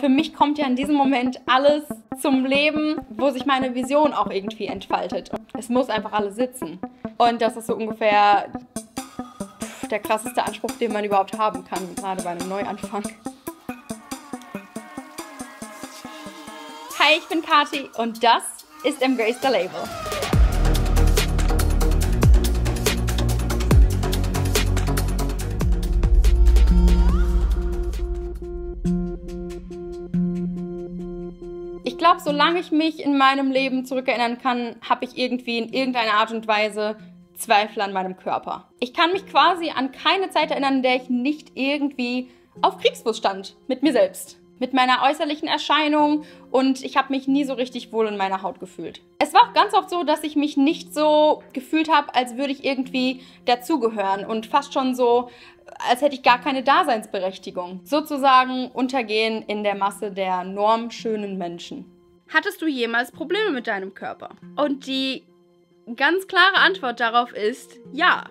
Für mich kommt ja in diesem Moment alles zum Leben, wo sich meine Vision auch irgendwie entfaltet. Es muss einfach alles sitzen. Und das ist so ungefähr der krasseste Anspruch, den man überhaupt haben kann, gerade bei einem Neuanfang. Hi, ich bin Kathi und das ist Emgrace the Label. Ich glaube, solange ich mich in meinem Leben zurückerinnern kann, habe ich irgendwie in irgendeiner Art und Weise Zweifel an meinem Körper. Ich kann mich quasi an keine Zeit erinnern, in der ich nicht irgendwie auf Kriegsfuß stand mit mir selbst, mit meiner äußerlichen Erscheinung, und ich habe mich nie so richtig wohl in meiner Haut gefühlt. Es war auch ganz oft so, dass ich mich nicht so gefühlt habe, als würde ich irgendwie dazugehören und fast schon so, als hätte ich gar keine Daseinsberechtigung. Sozusagen untergehen in der Masse der normschönen Menschen. Hattest du jemals Probleme mit deinem Körper? Und die ganz klare Antwort darauf ist ja.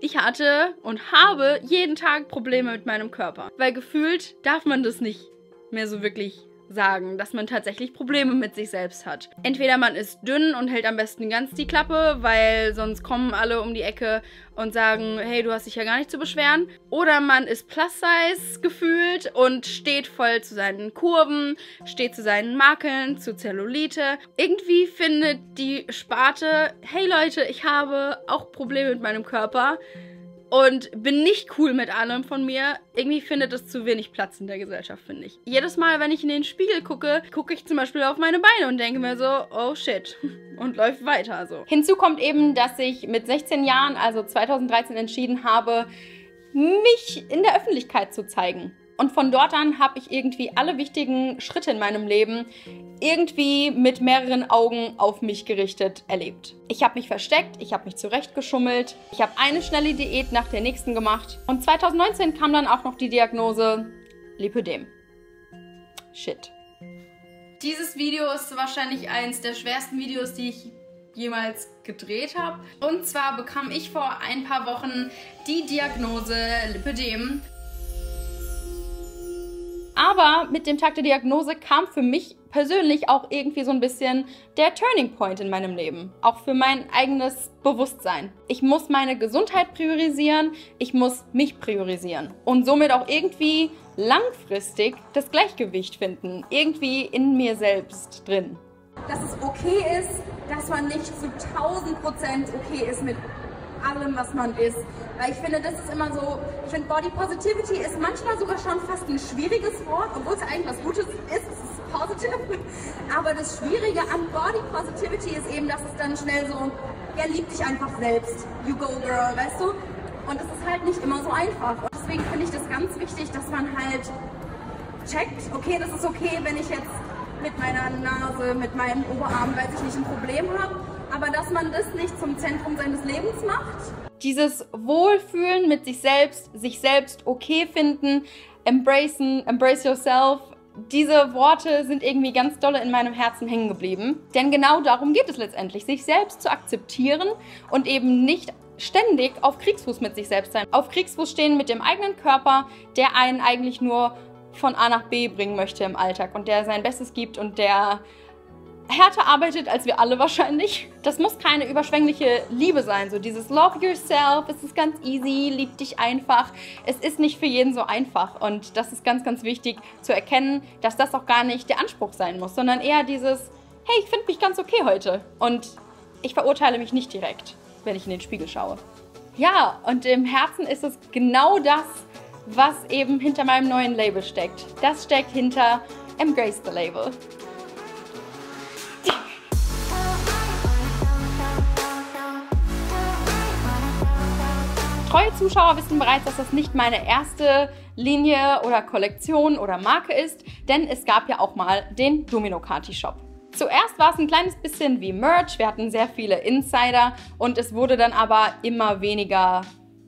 Ich hatte und habe jeden Tag Probleme mit meinem Körper, weil gefühlt darf man das nicht mehr so wirklich sagen, dass man tatsächlich Probleme mit sich selbst hat. Entweder man ist dünn und hält am besten ganz die Klappe, weil sonst kommen alle um die Ecke und sagen, hey, du hast dich ja gar nicht zu beschweren. Oder man ist Plus-Size gefühlt und steht voll zu seinen Kurven, steht zu seinen Makeln, zu Zellulite. Irgendwie findet die Sparte, hey Leute, ich habe auch Probleme mit meinem Körper und bin nicht cool mit allem von mir. Irgendwie findet es zu wenig Platz in der Gesellschaft, finde ich. Jedes Mal, wenn ich in den Spiegel gucke, gucke ich zum Beispiel auf meine Beine und denke mir so, oh shit, und läuft weiter so. Hinzu kommt eben, dass ich mit 16 Jahren, also 2013, entschieden habe, mich in der Öffentlichkeit zu zeigen. Und von dort an habe ich irgendwie alle wichtigen Schritte in meinem Leben irgendwie mit mehreren Augen auf mich gerichtet erlebt. Ich habe mich versteckt, ich habe mich zurechtgeschummelt, ich habe eine schnelle Diät nach der nächsten gemacht. Und 2019 kam dann auch noch die Diagnose Lipödem. Shit. Dieses Video ist wahrscheinlich eins der schwersten Videos, die ich jemals gedreht habe. Und zwar bekam ich vor ein paar Wochen die Diagnose Lipödem. Aber mit dem Tag der Diagnose kam für mich persönlich auch irgendwie so ein bisschen der Turning Point in meinem Leben. Auch für mein eigenes Bewusstsein. Ich muss meine Gesundheit priorisieren, ich muss mich priorisieren. Und somit auch irgendwie langfristig das Gleichgewicht finden. Irgendwie in mir selbst drin. Dass es okay ist, dass man nicht zu 1000% okay ist mit allem, was man ist. Weil ich finde, das ist immer so, ich finde, Body Positivity ist manchmal sogar schon fast ein schwieriges Wort, obwohl es eigentlich was Gutes ist, es ist positive. Aber das Schwierige an Body Positivity ist eben, dass es dann schnell so, ja, lieb dich einfach selbst. You go, girl, weißt du? Und das ist halt nicht immer so einfach. Und deswegen finde ich das ganz wichtig, dass man halt checkt, okay, das ist okay, wenn ich jetzt mit meiner Nase, mit meinem Oberarm, weiß ich nicht, ein Problem habe. Aber dass man das nicht zum Zentrum seines Lebens macht. Dieses Wohlfühlen mit sich selbst okay finden, embracen, embrace yourself, diese Worte sind irgendwie ganz dolle in meinem Herzen hängen geblieben. Denn genau darum geht es letztendlich, sich selbst zu akzeptieren und eben nicht ständig auf Kriegsfuß mit sich selbst sein. Auf Kriegsfuß stehen mit dem eigenen Körper, der einen eigentlich nur von A nach B bringen möchte im Alltag und der sein Bestes gibt und der härter arbeitet als wir alle wahrscheinlich. Das muss keine überschwängliche Liebe sein, so dieses Love yourself, es ist ganz easy, lieb dich einfach. Es ist nicht für jeden so einfach und das ist ganz, ganz wichtig zu erkennen, dass das auch gar nicht der Anspruch sein muss, sondern eher dieses, hey, ich finde mich ganz okay heute und ich verurteile mich nicht direkt, wenn ich in den Spiegel schaue. Ja, und im Herzen ist es genau das, was eben hinter meinem neuen Label steckt. Das steckt hinter Embrace the Label. Treue Zuschauer wissen bereits, dass das nicht meine erste Linie oder Kollektion oder Marke ist, denn es gab ja auch mal den DominoKati Shop. Zuerst war es ein kleines bisschen wie Merch, wir hatten sehr viele Insider und es wurde dann aber immer weniger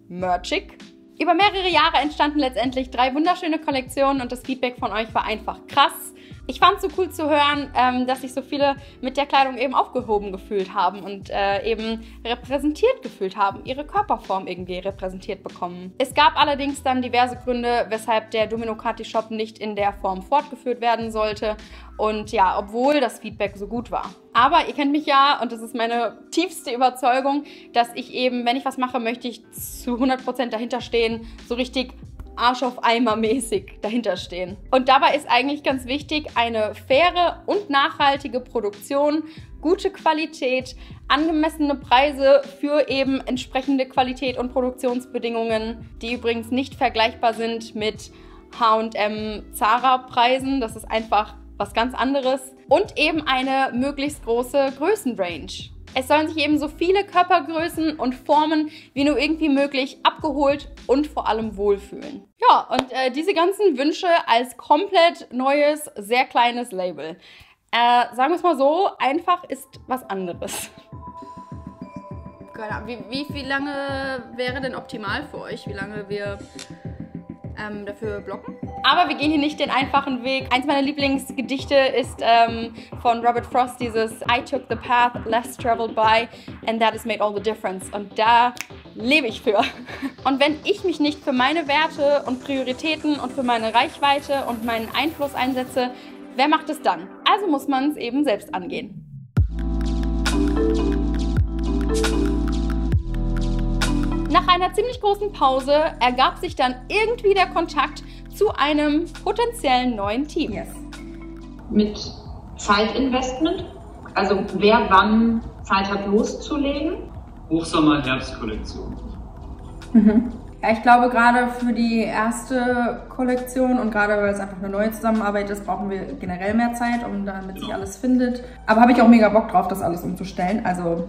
merchig. Über mehrere Jahre entstanden letztendlich drei wunderschöne Kollektionen und das Feedback von euch war einfach krass. Ich fand es so cool zu hören, dass sich so viele mit der Kleidung eben aufgehoben gefühlt haben und eben repräsentiert gefühlt haben, ihre Körperform irgendwie repräsentiert bekommen. Es gab allerdings dann diverse Gründe, weshalb der DominoKati Shop nicht in der Form fortgeführt werden sollte. Und ja, obwohl das Feedback so gut war. Aber ihr kennt mich ja und das ist meine tiefste Überzeugung, dass ich eben, wenn ich was mache, möchte ich zu 100% dahinter stehen, so richtig Arsch auf Eimer mäßig dahinter stehen. Und dabei ist eigentlich ganz wichtig, eine faire und nachhaltige Produktion, gute Qualität, angemessene Preise für eben entsprechende Qualität und Produktionsbedingungen, die übrigens nicht vergleichbar sind mit H&M Zara-Preisen. Das ist einfach was ganz anderes. Und eben eine möglichst große Größenrange. Es sollen sich eben so viele Körpergrößen und Formen wie nur irgendwie möglich abgeholt und vor allem wohlfühlen. Ja, und diese ganzen Wünsche als komplett neues, sehr kleines Label. Sagen wir es mal so, einfach ist was anderes. Genau. Wie lange wäre denn optimal für euch? Wie lange wir dafür blocken? Aber wir gehen hier nicht den einfachen Weg. Eins meiner Lieblingsgedichte ist von Robert Frost dieses I took the path less traveled by and that has made all the difference. Und da lebe ich für. Und wenn ich mich nicht für meine Werte und Prioritäten und für meine Reichweite und meinen Einfluss einsetze, wer macht es dann? Also muss man es eben selbst angehen. Nach einer ziemlich großen Pause ergab sich dann irgendwie der Kontakt zu einem potenziellen neuen Team. Yes. Mit Zeitinvestment, also wer wann Zeit hat loszulegen. Hochsommer-Herbstkollektion. Mhm. Ja, ich glaube gerade für die erste Kollektion und gerade weil es einfach eine neue Zusammenarbeit ist, brauchen wir generell mehr Zeit, um damit sich alles findet. Aber habe ich auch mega Bock drauf, das alles umzustellen. Also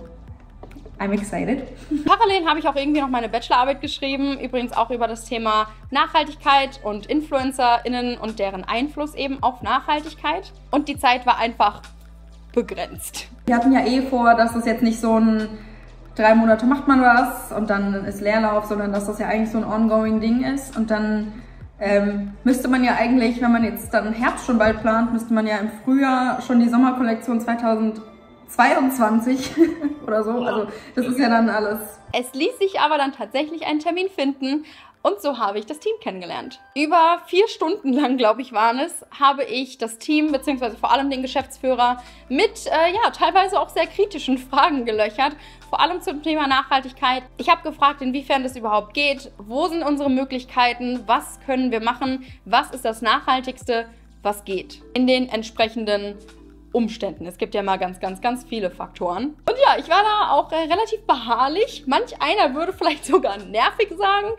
I'm excited. Parallel habe ich auch irgendwie noch meine Bachelorarbeit geschrieben, übrigens auch über das Thema Nachhaltigkeit und InfluencerInnen und deren Einfluss eben auf Nachhaltigkeit. Und die Zeit war einfach begrenzt. Wir hatten ja eh vor, dass das jetzt nicht so ein 3 Monate macht man was und dann ist Leerlauf, sondern dass das ja eigentlich so ein ongoing Ding ist. Und dann müsste man ja eigentlich, wenn man jetzt dann Herbst schon bald plant, müsste man ja im Frühjahr schon die Sommerkollektion 2022 oder so, also das ist ja dann alles. Es ließ sich aber dann tatsächlich einen Termin finden und so habe ich das Team kennengelernt. Über 4 Stunden lang, glaube ich, waren es, habe ich das Team bzw. vor allem den Geschäftsführer mit ja, teilweise auch sehr kritischen Fragen gelöchert, vor allem zum Thema Nachhaltigkeit. Ich habe gefragt, inwiefern das überhaupt geht, wo sind unsere Möglichkeiten, was können wir machen, was ist das Nachhaltigste, was geht in den entsprechenden Umständen. Es gibt ja mal ganz viele Faktoren. Und ja, ich war da auch relativ beharrlich. Manch einer würde vielleicht sogar nervig sagen,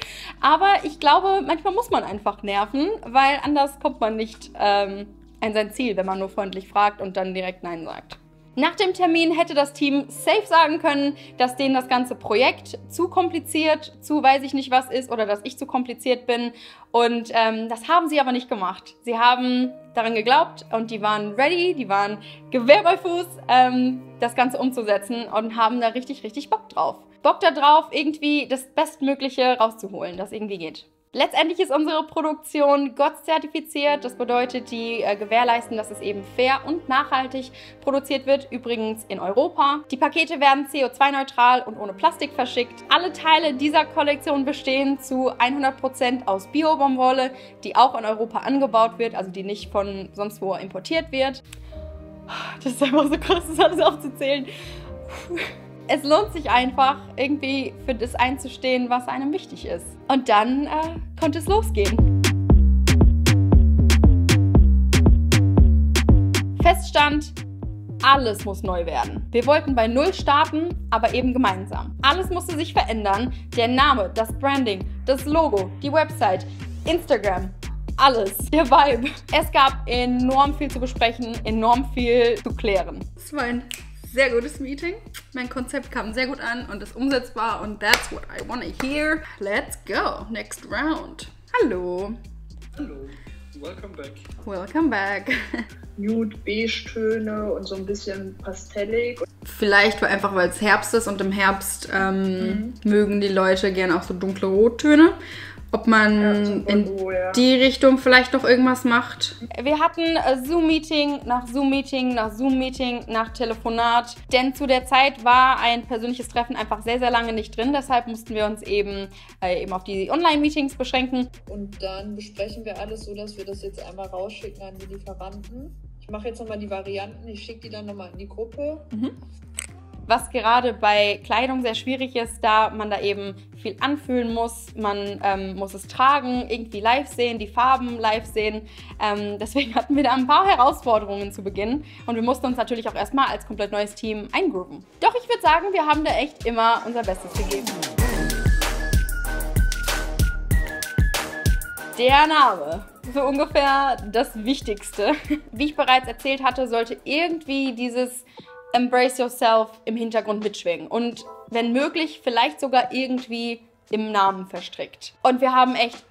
aber ich glaube, manchmal muss man einfach nerven, weil anders kommt man nicht an sein Ziel, wenn man nur freundlich fragt und dann direkt Nein sagt. Nach dem Termin hätte das Team safe sagen können, dass denen das ganze Projekt zu kompliziert, zu weiß ich nicht was ist oder dass ich zu kompliziert bin. Und das haben sie aber nicht gemacht. Sie haben daran geglaubt und die waren ready, die waren Gewehr bei Fuß, das Ganze umzusetzen und haben da richtig Bock drauf. Bock da drauf, irgendwie das Bestmögliche rauszuholen, das irgendwie geht. Letztendlich ist unsere Produktion GOTS zertifiziert. Das bedeutet, die gewährleisten, dass es eben fair und nachhaltig produziert wird, übrigens in Europa. Die Pakete werden CO2-neutral und ohne Plastik verschickt. Alle Teile dieser Kollektion bestehen zu 100% aus Bio-Baumwolle, die auch in Europa angebaut wird, also die nicht von sonst wo importiert wird. Das ist einfach so krass, das alles aufzuzählen. Es lohnt sich einfach, irgendwie für das einzustehen, was einem wichtig ist. Und dann konnte es losgehen. Feststand, alles muss neu werden. Wir wollten bei Null starten, aber eben gemeinsam. Alles musste sich verändern. Der Name, das Branding, das Logo, die Website, Instagram. Alles. Der Vibe. Es gab enorm viel zu besprechen, enorm viel zu klären. Das war ein sehr gutes Meeting. Mein Konzept kam sehr gut an und ist umsetzbar und that's what I wanna hear. Let's go. Next round. Hallo. Hallo. Welcome back. Welcome back. Nude, Beige-Töne und so ein bisschen pastellig. Vielleicht einfach, weil es Herbst ist und im Herbst mögen die Leute gerne auch so dunkle Rottöne. Ob man in die Richtung vielleicht noch irgendwas macht. Wir hatten Zoom-Meeting nach Zoom-Meeting nach Zoom-Meeting nach Telefonat. Denn zu der Zeit war ein persönliches Treffen einfach sehr, sehr lange nicht drin. Deshalb mussten wir uns eben auf die Online-Meetings beschränken. Und dann besprechen wir alles so, dass wir das jetzt einmal rausschicken an die Lieferanten. Ich mache jetzt nochmal die Varianten, ich schicke die dann nochmal in die Gruppe. Mhm. Was gerade bei Kleidung sehr schwierig ist, da man da eben viel anfühlen muss. Man muss es tragen, irgendwie live sehen, die Farben live sehen. Deswegen hatten wir da ein paar Herausforderungen zu Beginn. Und wir mussten uns natürlich auch erstmal als komplett neues Team eingrooven. Doch ich würde sagen, wir haben da echt immer unser Bestes gegeben. Der Name. So ungefähr das Wichtigste. Wie ich bereits erzählt hatte, sollte irgendwie dieses Embrace Yourself im Hintergrund mitschwingen und wenn möglich vielleicht sogar irgendwie im Namen verstrickt. Und wir haben echt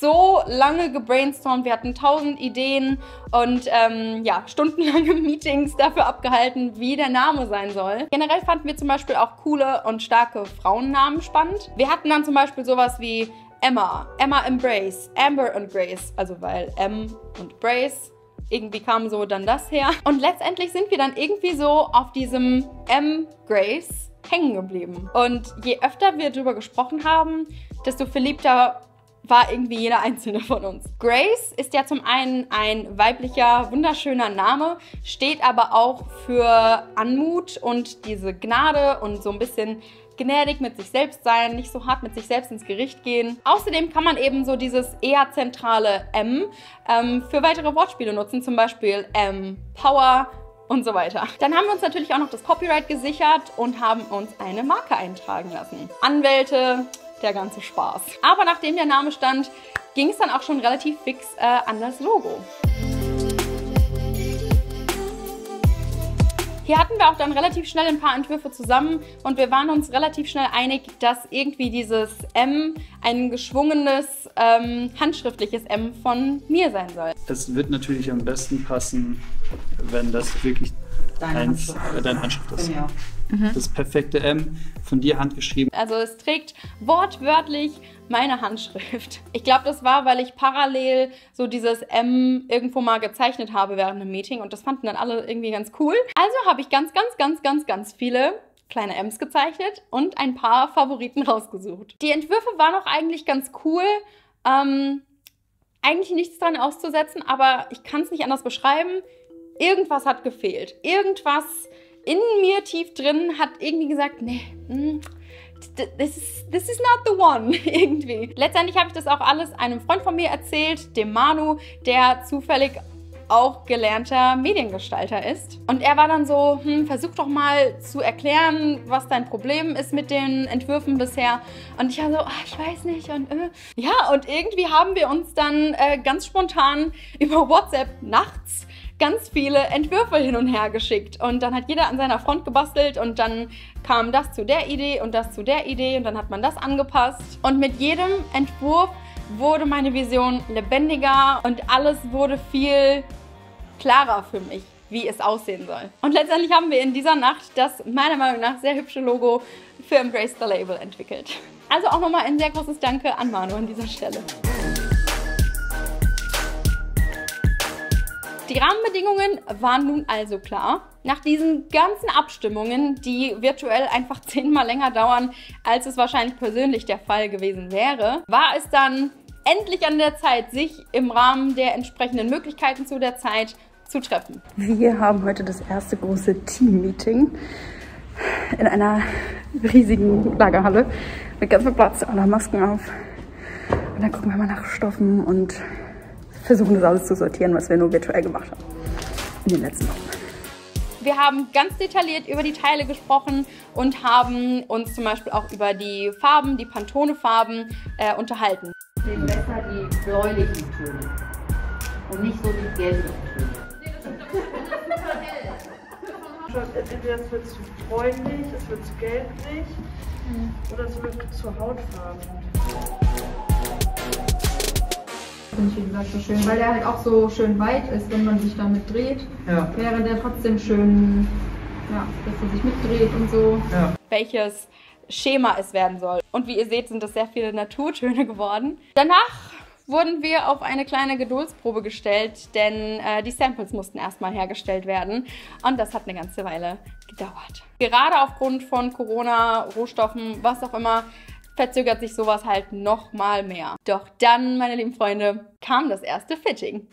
so lange gebrainstormt, wir hatten 1000 Ideen und ja, stundenlange Meetings dafür abgehalten, wie der Name sein soll. Generell fanden wir zum Beispiel auch coole und starke Frauennamen spannend. Wir hatten dann zum Beispiel sowas wie Emma, Emma Embrace, Amber und Grace, also weil M und Brace. Irgendwie kam so dann das her. Und letztendlich sind wir dann irgendwie so auf diesem emgrace hängen geblieben. Und je öfter wir darüber gesprochen haben, desto verliebter war irgendwie jeder Einzelne von uns. Grace ist ja zum einen ein weiblicher, wunderschöner Name, steht aber auch für Anmut und diese Gnade und so ein bisschen gnädig mit sich selbst sein, nicht so hart mit sich selbst ins Gericht gehen. Außerdem kann man eben so dieses eher zentrale M für weitere Wortspiele nutzen, zum Beispiel Power und so weiter. Dann haben wir uns natürlich auch noch das Copyright gesichert und haben uns eine Marke eintragen lassen. Anwälte, der ganze Spaß. Aber nachdem der Name stand, ging es dann auch schon relativ fix an das Logo. Hier hatten wir auch dann relativ schnell ein paar Entwürfe zusammen und wir waren uns relativ schnell einig, dass irgendwie dieses M ein geschwungenes, handschriftliches M von mir sein soll. Es wird natürlich am besten passen, wenn das wirklich deine Handschrift ist. Ja. Mhm. Das perfekte M, von dir handgeschrieben. Also es trägt wortwörtlich meine Handschrift. Ich glaube, das war, weil ich parallel so dieses M irgendwo mal gezeichnet habe während einem Meeting und das fanden dann alle irgendwie ganz cool. Also habe ich ganz viele kleine Ms gezeichnet und ein paar Favoriten rausgesucht. Die Entwürfe waren auch eigentlich ganz cool. Eigentlich nichts dran auszusetzen, aber ich kann es nicht anders beschreiben. Irgendwas hat gefehlt. Irgendwas in mir tief drin hat irgendwie gesagt, nee, this is not the one, irgendwie. Letztendlich habe ich das auch alles einem Freund von mir erzählt, dem Manu, der zufällig auch gelernter Mediengestalter ist. Und er war dann so, versuch doch mal zu erklären, was dein Problem ist mit den Entwürfen bisher. Und ich war so, ich weiß nicht und ja, und irgendwie haben wir uns dann ganz spontan über WhatsApp nachts ganz viele Entwürfe hin und her geschickt und dann hat jeder an seiner Front gebastelt und dann kam das zu der Idee und das zu der Idee und dann hat man das angepasst und mit jedem Entwurf wurde meine Vision lebendiger und alles wurde viel klarer für mich, wie es aussehen soll. Und letztendlich haben wir in dieser Nacht das meiner Meinung nach sehr hübsche Logo für Embrace the Label entwickelt. Also auch nochmal ein sehr großes Danke an Manu an dieser Stelle. Die Rahmenbedingungen waren nun also klar. Nach diesen ganzen Abstimmungen, die virtuell einfach 10-mal länger dauern, als es wahrscheinlich persönlich der Fall gewesen wäre, war es dann endlich an der Zeit, sich im Rahmen der entsprechenden Möglichkeiten zu der Zeit zu treffen. Wir haben heute das erste große Team-Meeting in einer riesigen Lagerhalle mit ganz viel Platz, aller Masken auf. Und dann gucken wir mal nach Stoffen und versuchen das alles zu sortieren, was wir nur virtuell gemacht haben in den letzten Wochen. Wir haben ganz detailliert über die Teile gesprochen und haben uns zum Beispiel auch über die Farben, die Pantone-Farben unterhalten. Nehmen besser die bläulichen Töne und nicht so die gelben Töne. Nee, das ist entweder es wird zu bräunlich, es wird zu gelblich oder es wird zu hautfarben. Finde ich, wie gesagt, so schön, weil der halt auch so schön weit ist, wenn man sich damit dreht, ja. Wäre der trotzdem schön, ja, dass er sich mitdreht und so. Ja. Welches Schema es werden soll. Und wie ihr seht, sind das sehr viele Naturtöne geworden. Danach wurden wir auf eine kleine Geduldsprobe gestellt, denn die Samples mussten erstmal hergestellt werden und das hat eine ganze Weile gedauert. Gerade aufgrund von Corona, Rohstoffen, was auch immer, verzögert sich sowas halt nochmal mehr. Doch dann, meine lieben Freunde, kam das erste Fitting.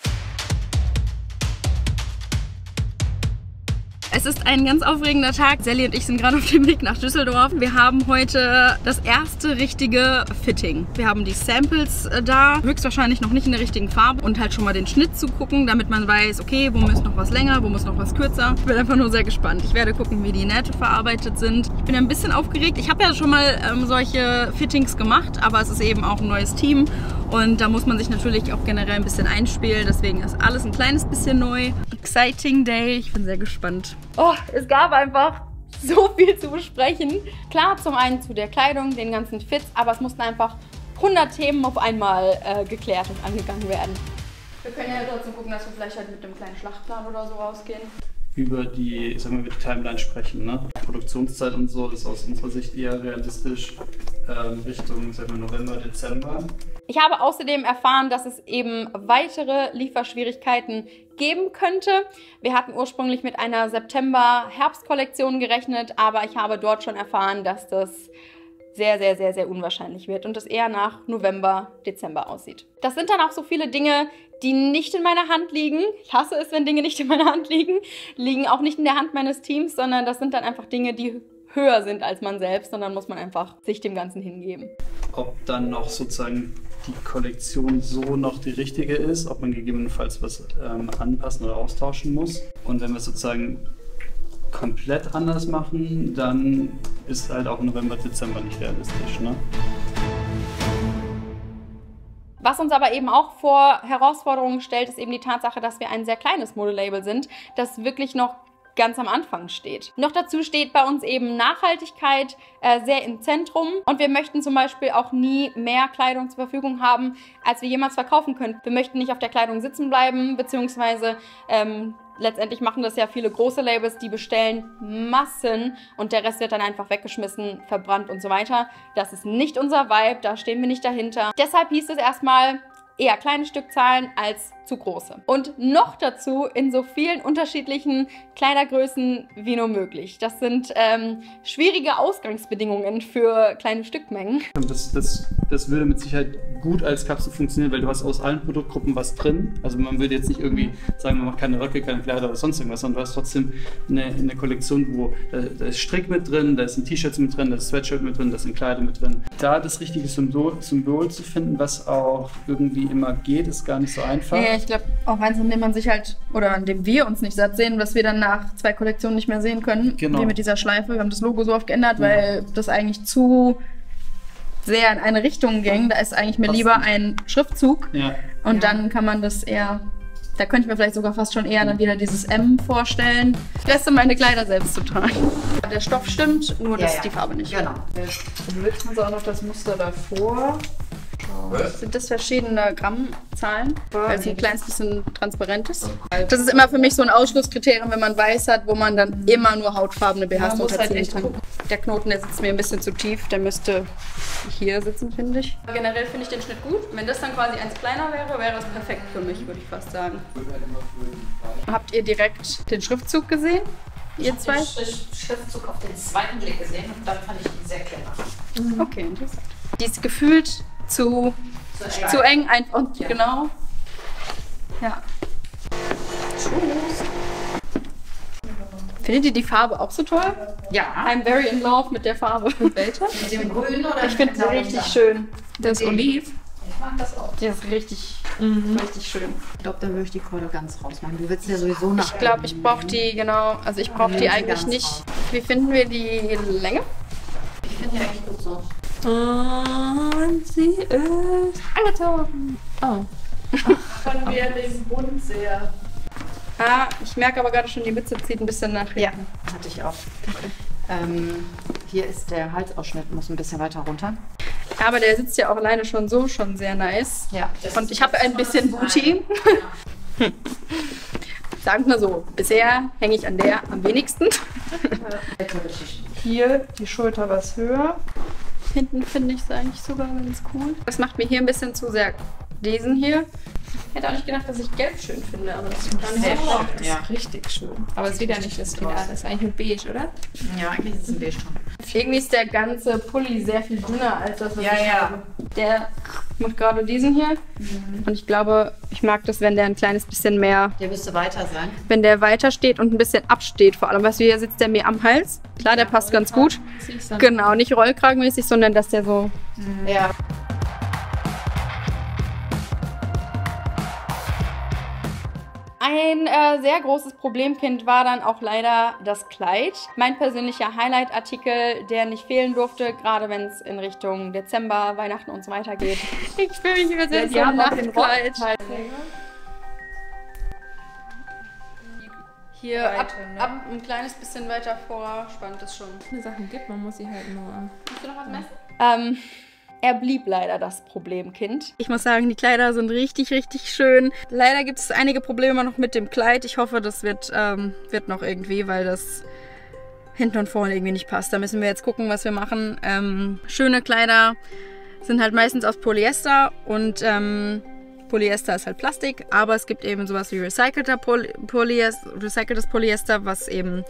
Es ist ein ganz aufregender Tag. Sally und ich sind gerade auf dem Weg nach Düsseldorf. Wir haben heute das erste richtige Fitting. Wir haben die Samples da, höchstwahrscheinlich noch nicht in der richtigen Farbe und halt schon mal den Schnitt zu gucken, damit man weiß, okay, wo muss noch was länger, wo muss noch was kürzer. Ich bin einfach nur sehr gespannt. Ich werde gucken, wie die Nähte verarbeitet sind. Ich bin ein bisschen aufgeregt. Ich habe ja schon mal solche Fittings gemacht, aber es ist eben auch ein neues Team und da muss man sich natürlich auch generell ein bisschen einspielen. Deswegen ist alles ein kleines bisschen neu. Exciting Day. Ich bin sehr gespannt. Oh, es gab einfach so viel zu besprechen. Klar, zum einen zu der Kleidung, den ganzen Fits, aber es mussten einfach 100 Themen auf einmal geklärt und angegangen werden. Wir können ja dazu gucken, dass wir vielleicht halt mit einem kleinen Schlachtplan oder so rausgehen. Über die, ich sag mal, Timeline sprechen, ne? Produktionszeit und so ist aus unserer Sicht eher realistisch Richtung, sagen wir, November, Dezember. Ich habe außerdem erfahren, dass es eben weitere Lieferschwierigkeiten geben könnte. Wir hatten ursprünglich mit einer September-Herbst-Kollektion gerechnet, aber ich habe dort schon erfahren, dass das sehr unwahrscheinlich wird und es eher nach November, Dezember aussieht. Das sind dann auch so viele Dinge, die nicht in meiner Hand liegen. Ich hasse es, wenn Dinge nicht in meiner Hand liegen. Liegen auch nicht in der Hand meines Teams, sondern das sind dann einfach Dinge, die höher sind als man selbst. Und dann muss man einfach sich dem Ganzen hingeben. Ob dann noch sozusagen die Kollektion so noch die richtige ist, ob man gegebenenfalls was anpassen oder austauschen muss. Und wenn wir sozusagen komplett anders machen, dann ist halt auch November, Dezember nicht realistisch, ne? Was uns aber eben auch vor Herausforderungen stellt, ist eben die Tatsache, dass wir ein sehr kleines Modelabel sind, das wirklich noch ganz am Anfang steht. Noch dazu steht bei uns eben Nachhaltigkeit sehr im Zentrum und wir möchten zum Beispiel auch nie mehr Kleidung zur Verfügung haben, als wir jemals verkaufen können. Wir möchten nicht auf der Kleidung sitzen bleiben, beziehungsweise letztendlich machen das ja viele große Labels, die bestellen Massen und der Rest wird dann einfach weggeschmissen, verbrannt und so weiter. Das ist nicht unser Vibe, da stehen wir nicht dahinter. Deshalb hieß es erstmal eher kleine Stückzahlen als zu große. Und noch dazu in so vielen unterschiedlichen Kleidergrößen wie nur möglich. Das sind schwierige Ausgangsbedingungen für kleine Stückmengen. Das würde mit Sicherheit gut als Kapsel funktionieren, weil du hast aus allen Produktgruppen was drin. Also man würde jetzt nicht irgendwie sagen, man macht keine Röcke, keine Kleider oder sonst irgendwas, sondern du hast trotzdem eine Kollektion, wo da ist Strick mit drin, da sind T-Shirts mit drin, da ist Sweatshirt mit drin, da sind Kleider mit drin. Da das richtige Symbol zu finden, was auch irgendwie immer geht, ist gar nicht so einfach. Ja, ich glaube, auch eins, an dem man sich halt, oder an dem wir uns nicht satt sehen, was wir dann nach zwei Kollektionen nicht mehr sehen können. Genau. Wie mit dieser Schleife, wir haben das Logo so oft geändert, weil das eigentlich zu sehr in eine Richtung ging. Da ist eigentlich mir lieber ein Schriftzug und dann kann man das eher, da könnte ich mir vielleicht sogar fast schon eher dann wieder dieses M vorstellen. Ich lasse meine Kleider selbst zu tragen. Der Stoff stimmt, nur dass die Farbe nicht. Genau. Dann legt man so auch noch das Muster davor. Sind das verschiedene Grammzahlen, weil es ein kleines bisschen transparent ist. Das ist immer für mich so ein Ausschlusskriterium, wenn man weiß hat, wo man dann immer nur hautfarbene BHs unterziehen kann. Der Knoten, der sitzt mir ein bisschen zu tief, der müsste hier sitzen, finde ich. Generell finde ich den Schnitt gut. Wenn das dann quasi eins kleiner wäre, wäre es perfekt für mich, würde ich fast sagen. Habt ihr direkt den Schriftzug gesehen? Ihr zwei? Ich habe den Schriftzug auf den zweiten Blick gesehen und dann fand ich ihn sehr clever. Mhm. Okay, interessant. Die ist gefühlt zu eng einfach, ja. Genau. Ja. Tschüss. Findet ihr die Farbe auch so toll? Ja. I'm very in love mit der Farbe. Welche? Mit dem Grün oder? Ich finde sie richtig schön. Das Oliv. Ich mag das auch. Das ist richtig schön. Ich glaube, dann würde ich die Keule ganz rausmachen. Du willst ja sowieso nach. Ich glaube, ich brauche die, genau. Also ich brauche die eigentlich nicht. Raus. Wie finden wir die Länge? Ich finde die eigentlich gut so. Und sie ist angezogen. Oh. Von mir den Bund sehr. Ah, ich merke aber gerade schon, die Mütze zieht ein bisschen nach hinten. Ja, hatte ich auch. Okay. Hier ist der Halsausschnitt, muss ein bisschen weiter runter. Aber der sitzt ja auch alleine schon so, schon sehr nice. Ja. Und ich habe ein bisschen Booty. Ja. Sagen wir so, bisher hänge ich an der am wenigsten. viel, die Schulter was höher. Hinten finde ich es eigentlich sogar ganz cool. Das macht mir hier ein bisschen zu sehr diesen hier. Ich hätte auch nicht gedacht, dass ich gelb schön finde, aber das ist dann hell. Ja, richtig schön. Aber es ist wieder nicht das Klar. Das ist eigentlich ein Beige, oder? Ja, eigentlich ist es ein Beige schon. Irgendwie ist der ganze Pulli sehr viel dünner als das, was ich habe. Der macht gerade diesen hier. Mhm. Und ich glaube, ich mag das, wenn der ein kleines bisschen mehr... Der müsste weiter sein. Wenn der weiter steht und ein bisschen absteht vor allem. Weißt du, hier sitzt der mir am Hals. Klar, der passt ganz gut. Genau, nicht rollkragenmäßig, sondern dass der so... Mhm. Ja. Ein sehr großes Problemkind war dann auch leider das Kleid. Mein persönlicher Highlight-Artikel, der nicht fehlen durfte, gerade wenn es in Richtung Dezember, Weihnachten und so weiter geht. Ich fühle mich persönlich so nach dem Kleid. Hier Weite, ab ein kleines bisschen weiter vor, spannt es schon. Wenn es Sachen gibt, man muss sie halt nur... Willst du noch was messen? Er blieb leider das Problemkind. Ich muss sagen, die Kleider sind richtig, richtig schön. Leider gibt es einige Probleme noch mit dem Kleid. Ich hoffe, das wird noch irgendwie, weil das hinten und vorne irgendwie nicht passt. Da müssen wir jetzt gucken, was wir machen. Schöne Kleider sind halt meistens aus Polyester und Polyester ist halt Plastik. Aber es gibt eben sowas wie recyceltes Polyester, was eben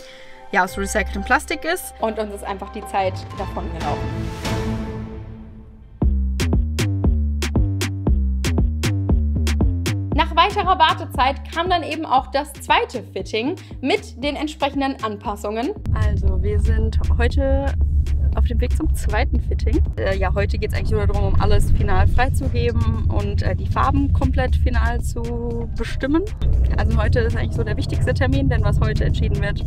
ja, aus recyceltem Plastik ist. Und uns ist einfach die Zeit davon gelaufen. Nach weiterer Wartezeit kam dann eben auch das zweite Fitting mit den entsprechenden Anpassungen. Also wir sind heute auf dem Weg zum zweiten Fitting. Ja, heute geht es eigentlich nur darum, alles final freizugeben und die Farben komplett final zu bestimmen. Also heute ist eigentlich so der wichtigste Termin, denn was heute entschieden wird,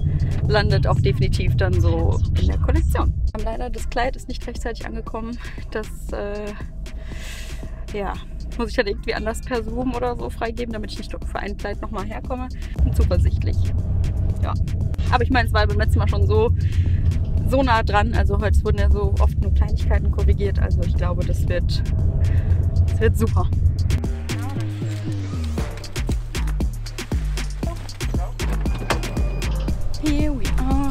landet auch definitiv dann so in der Kollektion. Leider, das Kleid ist nicht rechtzeitig angekommen. Das, ja... Muss ich halt irgendwie anders per Zoom oder so freigeben, damit ich nicht für ein Kleid nochmal herkomme. Bin zuversichtlich. Ja. Aber ich meine, es war beim letzten Mal schon so nah dran. Also heute wurden ja so oft nur Kleinigkeiten korrigiert. Also ich glaube, das wird super. Here we are.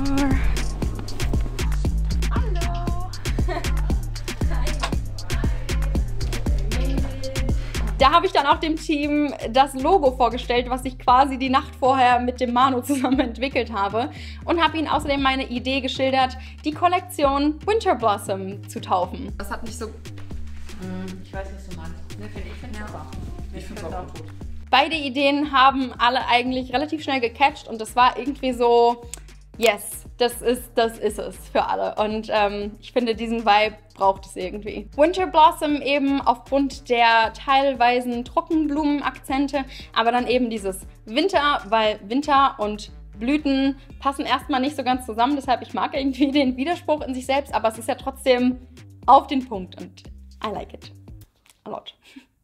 Da habe ich dann auch dem Team das Logo vorgestellt, was ich quasi die Nacht vorher mit dem Manu zusammen entwickelt habe. Und habe ihnen außerdem meine Idee geschildert, die Kollektion Winter Blossem zu taufen. Das hat mich so... Ich weiß, was du meinst. Ich finde es auch gut. Beide Ideen haben alle eigentlich relativ schnell gecatcht und das war irgendwie so... Yes, das ist es für alle und ich finde, diesen Vibe braucht es irgendwie. Winter Blossem eben aufgrund der teilweisen Trockenblumenakzente, aber dann eben dieses Winter, weil Winter und Blüten passen erstmal nicht so ganz zusammen, deshalb ich mag irgendwie den Widerspruch in sich selbst, aber es ist ja trotzdem auf den Punkt und I like it a lot.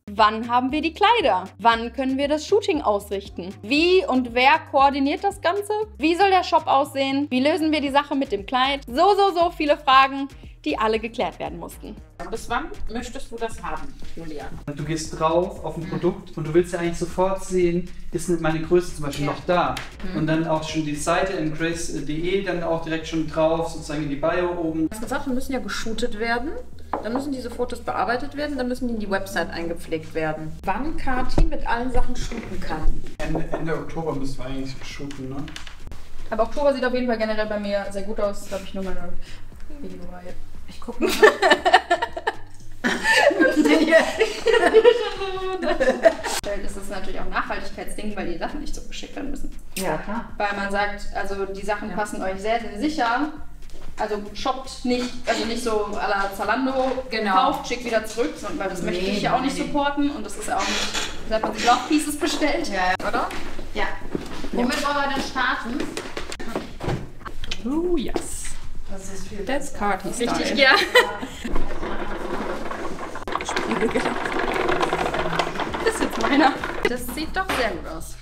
Wann haben wir die Kleider? Wann können wir das Shooting ausrichten? Wie und wer koordiniert das Ganze? Wie soll der Shop aussehen? Wie lösen wir die Sache mit dem Kleid? So viele Fragen, die alle geklärt werden mussten. Bis wann möchtest du das haben, Julian? Du gehst drauf auf ein Produkt und du willst ja eigentlich sofort sehen, ist meine Größe zum Beispiel noch da? Mhm. Und dann auch schon die Seite emgrace.de, dann auch direkt schon drauf, sozusagen in die Bio oben. Die Sachen müssen ja geshootet werden. Dann müssen diese Fotos bearbeitet werden, dann müssen die in die Website eingepflegt werden. Wann Kathi mit allen Sachen shooten kann? Ende Oktober müssen wir eigentlich shooten, ne? Aber Oktober sieht auf jeden Fall generell bei mir sehr gut aus. Da habe ich nur meine Videoreihe. Ich gucke mal. Das ist natürlich auch ein Nachhaltigkeitsding, weil die Sachen nicht so geschickt werden müssen. Ja, klar. Weil man sagt, also die Sachen passen euch sehr, sehr sicher. Also shoppt nicht, also nicht so à la Zalando, kauft, schickt wieder zurück, weil das möchte ich ja auch nicht supporten und das ist ja auch nicht, deshalb hat man sich auch Pieces bestellt, oder? Ja. Womit wollen wir denn starten? Oh, yes. Das ist viel. That's Kathi Style. Richtig, ja. Spiegel, genau. Das ist jetzt meiner. Das sieht doch sehr gut aus.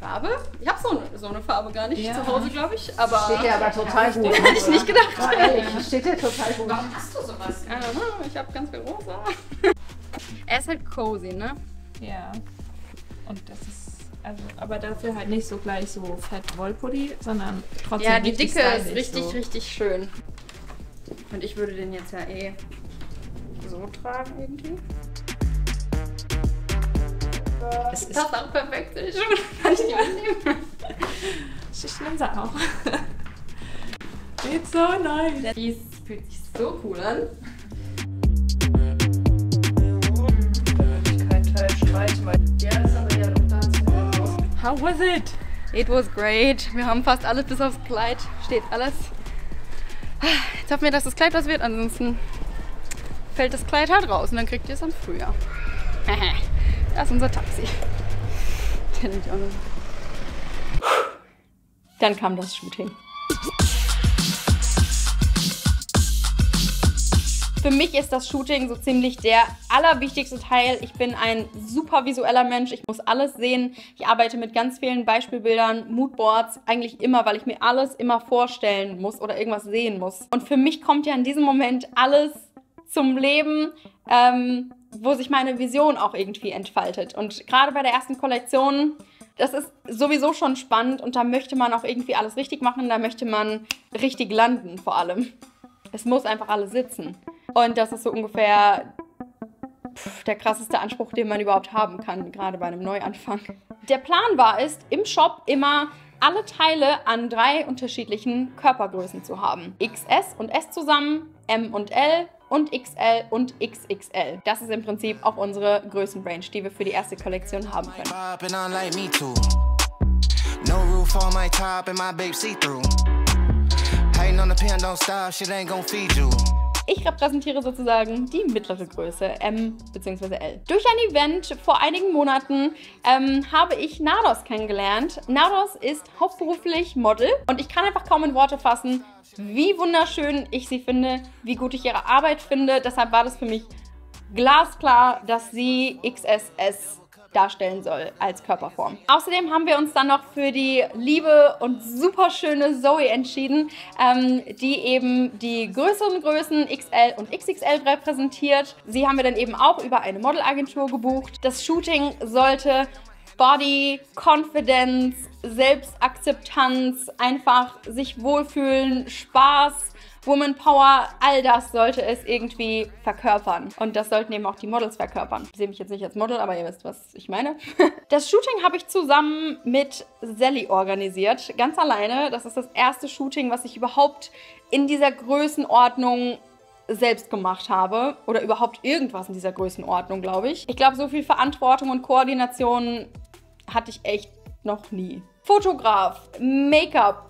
Farbe? Ich habe so eine Farbe gar nicht zu Hause, glaube ich. Aber steht dir aber total gut. Hätte ich nicht gedacht. Oh, ehrlich, steht dir total gut. Warum hast du sowas? Ich habe ganz viel rosa. Er ist halt cozy, ne? Ja. Und das ist Also, aber dafür halt nicht so gleich so fett Wollpulli, sondern trotzdem. Ja, die dicke ist richtig, so. Richtig schön. Und ich würde den jetzt ja eh so tragen irgendwie. Es ist passt auch perfekt in die Schuhe, kann ich die mitnehmen. Ich nehme sie auch. It's so nice. Dies fühlt sich so cool an. Kein Teil streichen, weil der ist aber ja runter. How was it? It was great. Wir haben fast alles bis aufs Kleid. Steht alles. Jetzt hoffen wir, dass das Kleid was wird. Ansonsten fällt das Kleid halt raus und dann kriegt ihr es im Frühjahr. Das ist unser Taxi. Den ich auch noch. Dann kam das Shooting. Für mich ist das Shooting so ziemlich der allerwichtigste Teil. Ich bin ein super visueller Mensch, ich muss alles sehen. Ich arbeite mit ganz vielen Beispielbildern, Moodboards, eigentlich immer, weil ich mir alles immer vorstellen muss oder irgendwas sehen muss. Und für mich kommt ja in diesem Moment alles zum Leben, wo sich meine Vision auch irgendwie entfaltet. Und gerade bei der ersten Kollektion, das ist sowieso schon spannend und da möchte man auch irgendwie alles richtig machen, da möchte man richtig landen vor allem. Es muss einfach alles sitzen. Und das ist so ungefähr der krasseste Anspruch, den man überhaupt haben kann, gerade bei einem Neuanfang. Der Plan war es, im Shop immer alle Teile an 3 unterschiedlichen Körpergrößen zu haben. XS und S zusammen, M und L und XL und XXL. Das ist im Prinzip auch unsere Größenrange, die wir für die erste Kollektion haben können. Ich repräsentiere sozusagen die mittlere Größe, M bzw. L. Durch ein Event vor einigen Monaten habe ich Nardos kennengelernt. Nardos ist hauptberuflich Model und ich kann einfach kaum in Worte fassen, wie wunderschön ich sie finde, wie gut ich ihre Arbeit finde. Deshalb war das für mich glasklar, dass sie XSS darstellen soll als Körperform. Außerdem haben wir uns dann noch für die liebe und super schöne Zoe entschieden, die eben die größeren Größen XL und XXL repräsentiert. Sie haben wir dann eben auch über eine Modelagentur gebucht. Das Shooting sollte Body, Confidence, Selbstakzeptanz, einfach sich wohlfühlen, Spaß, Woman Power, all das sollte es irgendwie verkörpern. Und das sollten eben auch die Models verkörpern. Ich sehe mich jetzt nicht als Model, aber ihr wisst, was ich meine. Das Shooting habe ich zusammen mit Sally organisiert, ganz alleine. Das ist das erste Shooting, was ich überhaupt in dieser Größenordnung selbst gemacht habe. Oder überhaupt irgendwas in dieser Größenordnung, glaube ich. Ich glaube, so viel Verantwortung und Koordination hatte ich echt noch nie. Fotograf, Make-up,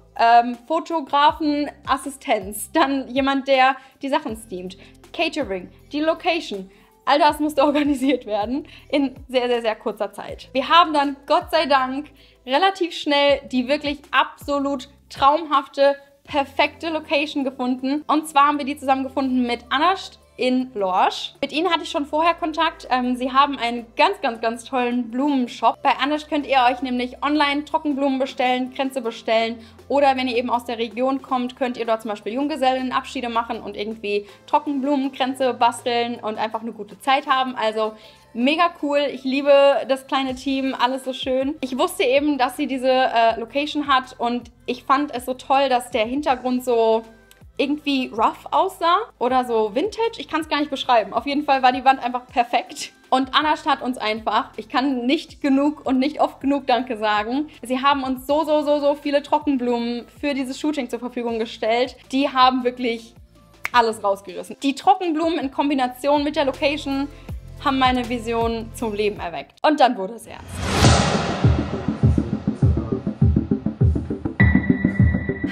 Fotografenassistenz, dann jemand, der die Sachen steamt, Catering, die Location. All das musste organisiert werden in sehr, sehr, sehr kurzer Zeit. Wir haben dann, Gott sei Dank, relativ schnell die wirklich absolut traumhafte, perfekte Location gefunden. Und zwar haben wir die zusammen gefunden mit Anascht in Lorsch. Mit ihnen hatte ich schon vorher Kontakt. Sie haben einen ganz, ganz, ganz tollen Blumenshop. Bei Anascht könnt ihr euch nämlich online Trockenblumen bestellen, Kränze bestellen oder wenn ihr eben aus der Region kommt, könnt ihr dort zum Beispiel Junggesellenabschiede machen und irgendwie Trockenblumen, Kränze basteln und einfach eine gute Zeit haben. Also mega cool. Ich liebe das kleine Team, alles so schön. Ich wusste eben, dass sie diese Location hat und ich fand es so toll, dass der Hintergrund so irgendwie rough aussah oder so vintage. Ich kann es gar nicht beschreiben. Auf jeden Fall war die Wand einfach perfekt. Und Anascht hat uns einfach, ich kann nicht genug und nicht oft genug Danke sagen. Sie haben uns so, so, so, so viele Trockenblumen für dieses Shooting zur Verfügung gestellt. Die haben wirklich alles rausgerissen. Die Trockenblumen in Kombination mit der Location haben meine Vision zum Leben erweckt. Und dann wurde es ernst.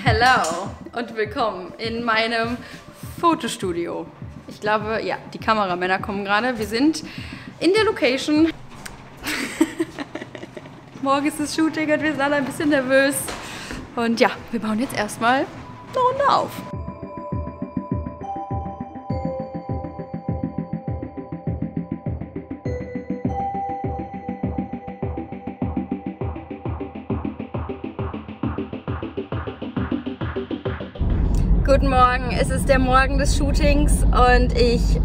Hello! Und willkommen in meinem Fotostudio. Ich glaube, ja, die Kameramänner kommen gerade. Wir sind in der Location. Morgen ist das Shooting und wir sind alle ein bisschen nervös. Und ja, wir bauen jetzt erstmal eine Runde auf. Guten Morgen, es ist der Morgen des Shootings und ich,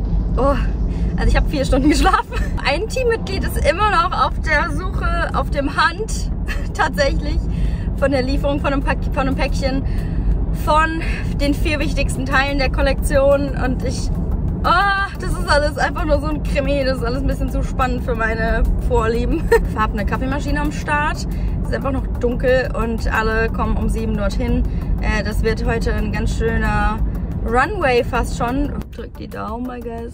Also ich habe 4 Stunden geschlafen. Ein Teammitglied ist immer noch auf der Suche, auf dem Hand tatsächlich, von der Lieferung von einem Päckchen, von den 4 wichtigsten Teilen der Kollektion. Und ich, das ist alles einfach nur so ein Krimi. Das ist alles ein bisschen zu spannend für meine Vorlieben. Ich habe eine Kaffeemaschine am Start. Es ist einfach noch dunkel und alle kommen um 7 dorthin. Das wird heute ein ganz schöner Runway fast schon. Drück die Daumen, I guess.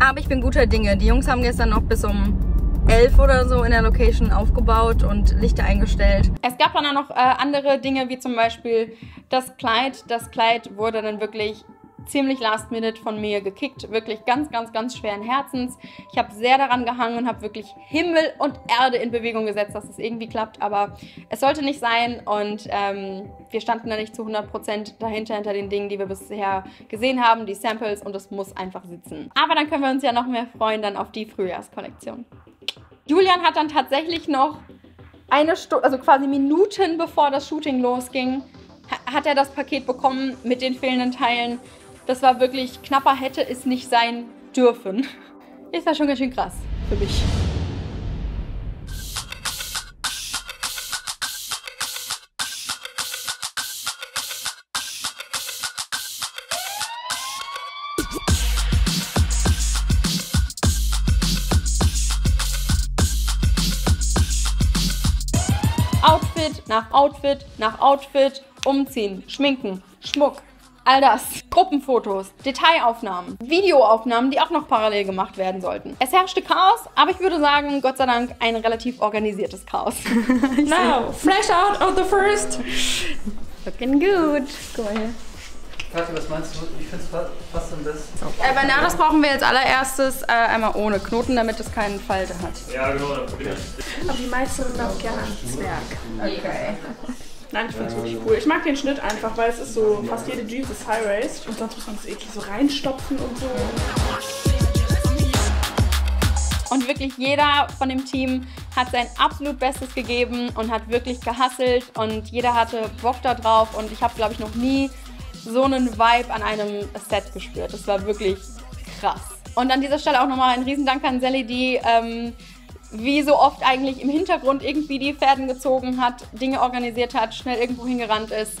Aber ich bin guter Dinge. Die Jungs haben gestern noch bis um 11 oder so in der Location aufgebaut und Lichter eingestellt. Es gab dann auch noch andere Dinge, wie zum Beispiel das Kleid. Das Kleid wurde dann wirklich ziemlich last minute von mir gekickt. Wirklich ganz, ganz, ganz schweren Herzens. Ich habe sehr daran gehangen und habe wirklich Himmel und Erde in Bewegung gesetzt, dass es irgendwie klappt. Aber es sollte nicht sein und wir standen da nicht zu 100% dahinter, hinter den Dingen, die wir bisher gesehen haben, die Samples, und es muss einfach sitzen. Aber dann können wir uns ja noch mehr freuen dann auf die Frühjahrskollektion. Julian hat dann tatsächlich noch eine Stunde, also quasi Minuten bevor das Shooting losging, hat er das Paket bekommen mit den fehlenden Teilen. Das war wirklich knapper, hätte es nicht sein dürfen. Ist ja schon ganz schön krass für mich. Outfit nach Outfit nach Outfit, umziehen, schminken, Schmuck, all das. Gruppenfotos, Detailaufnahmen, Videoaufnahmen, die auch noch parallel gemacht werden sollten. Es herrschte Chaos, aber ich würde sagen, Gott sei Dank ein relativ organisiertes Chaos. Now, fresh out of the first. Looking good. Guck mal hier. Kathi, was meinst du? Ich finde es fast am besten. Bei Nardos brauchen wir jetzt allererstes einmal ohne Knoten, damit es keinen Falte hat. Ja, genau. Aber die meisten sind auch gerne am Zwerg. Okay. Nein, ich finde es wirklich cool. Ich mag den Schnitt einfach, weil es ist so, fast jede Jeans ist high-raised und sonst muss man es eklig so reinstopfen und so. Und wirklich jeder von dem Team hat sein absolut Bestes gegeben und hat wirklich gehustelt und jeder hatte Bock da drauf und ich habe, glaube ich, noch nie so einen Vibe an einem Set gespürt. Das war wirklich krass. Und an dieser Stelle auch nochmal ein Riesendank an Sally, die wie so oft eigentlich im Hintergrund irgendwie die Fäden gezogen hat, Dinge organisiert hat, schnell irgendwo hingerannt ist.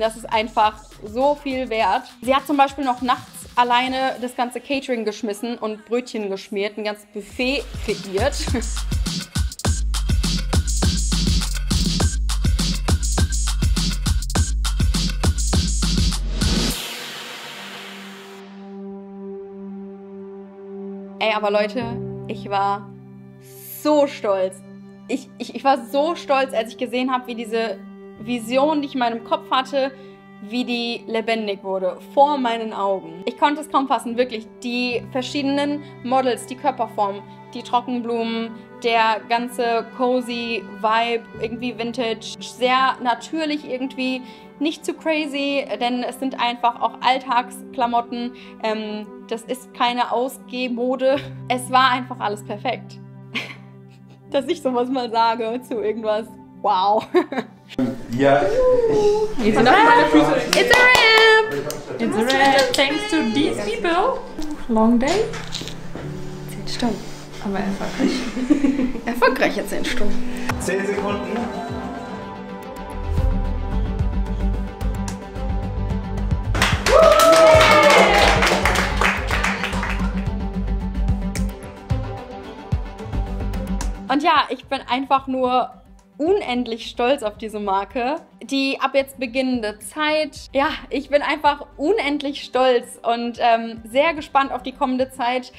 Das ist einfach so viel wert. Sie hat zum Beispiel noch nachts alleine das ganze Catering geschmissen und Brötchen geschmiert, ein ganzes Buffet kreiert. Ey, aber Leute, ich war so stolz. Ich war so stolz, als ich gesehen habe, wie diese Vision, die ich in meinem Kopf hatte, wie die lebendig wurde, vor meinen Augen. Ich konnte es kaum fassen, wirklich. Die verschiedenen Models, die Körperform, die Trockenblumen, der ganze cozy Vibe, irgendwie vintage, sehr natürlich irgendwie, nicht zu crazy, denn es sind einfach auch Alltagsklamotten. Das ist keine Ausgehmode. Es war einfach alles perfekt. Dass ich sowas mal sage zu irgendwas. Wow. Ja. It's a wrap. It's a wrap. It's a wrap. Thanks to these people. Long day. 10 Stunden. Aber erfolgreich. Erfolgreiche 10 Stunden. 10 Sekunden. Und ja, ich bin einfach nur unendlich stolz auf diese Marke. Die ab jetzt beginnende Zeit. Ja, ich bin einfach unendlich stolz und sehr gespannt auf die kommende Zeit.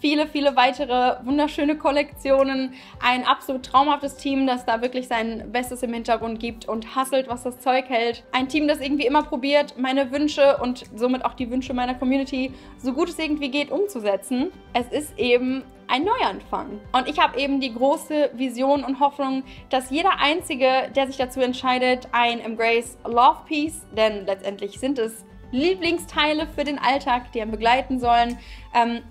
Viele, viele weitere wunderschöne Kollektionen. Ein absolut traumhaftes Team, das da wirklich sein Bestes im Hintergrund gibt und hustelt, was das Zeug hält. Ein Team, das irgendwie immer probiert, meine Wünsche und somit auch die Wünsche meiner Community, so gut es irgendwie geht, umzusetzen. Es ist eben ein Neuanfang. Und ich habe eben die große Vision und Hoffnung, dass jeder Einzige, der sich dazu entscheidet, ein Embrace Love Piece, denn letztendlich sind es Lieblingsteile für den Alltag, die einen begleiten sollen,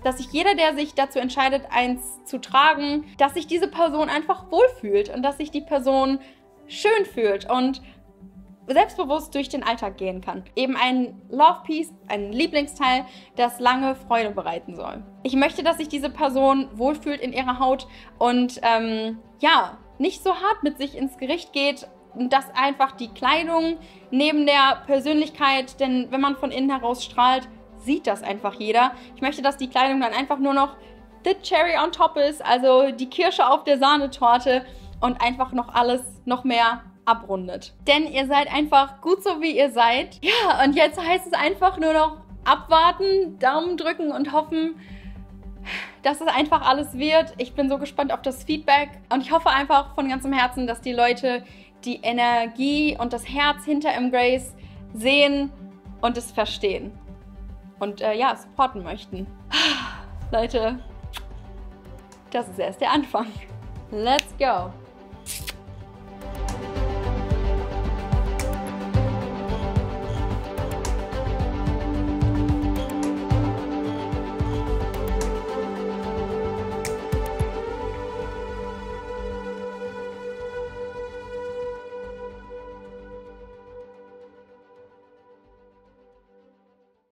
dass sich jeder, der sich dazu entscheidet, eins zu tragen, dass sich diese Person einfach wohlfühlt und dass sich die Person schön fühlt und selbstbewusst durch den Alltag gehen kann. Eben ein Love Piece, ein Lieblingsteil, das lange Freude bereiten soll. Ich möchte, dass sich diese Person wohlfühlt in ihrer Haut und ja, nicht so hart mit sich ins Gericht geht und dass einfach die Kleidung neben der Persönlichkeit, denn wenn man von innen heraus strahlt, sieht das einfach jeder. Ich möchte, dass die Kleidung dann einfach nur noch the cherry on top ist, also die Kirsche auf der Sahnetorte und einfach noch alles noch mehr abrundet. Denn ihr seid einfach gut so, wie ihr seid. Ja, und jetzt heißt es einfach nur noch abwarten, Daumen drücken und hoffen, dass es einfach alles wird. Ich bin so gespannt auf das Feedback und ich hoffe einfach von ganzem Herzen, dass die Leute die Energie und das Herz hinter emgrace sehen und es verstehen. Und ja, supporten möchten. Leute, das ist erst der Anfang. Let's go!